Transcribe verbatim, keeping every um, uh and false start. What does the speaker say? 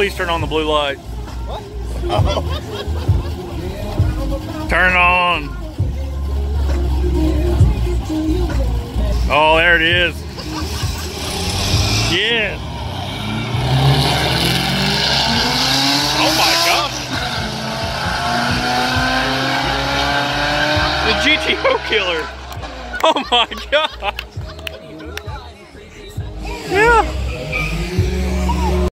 please turn on the blue light? What? Oh. Turn on. Oh, there it is. Yeah. Oh my God. The G T O killer. Oh my God. Yeah.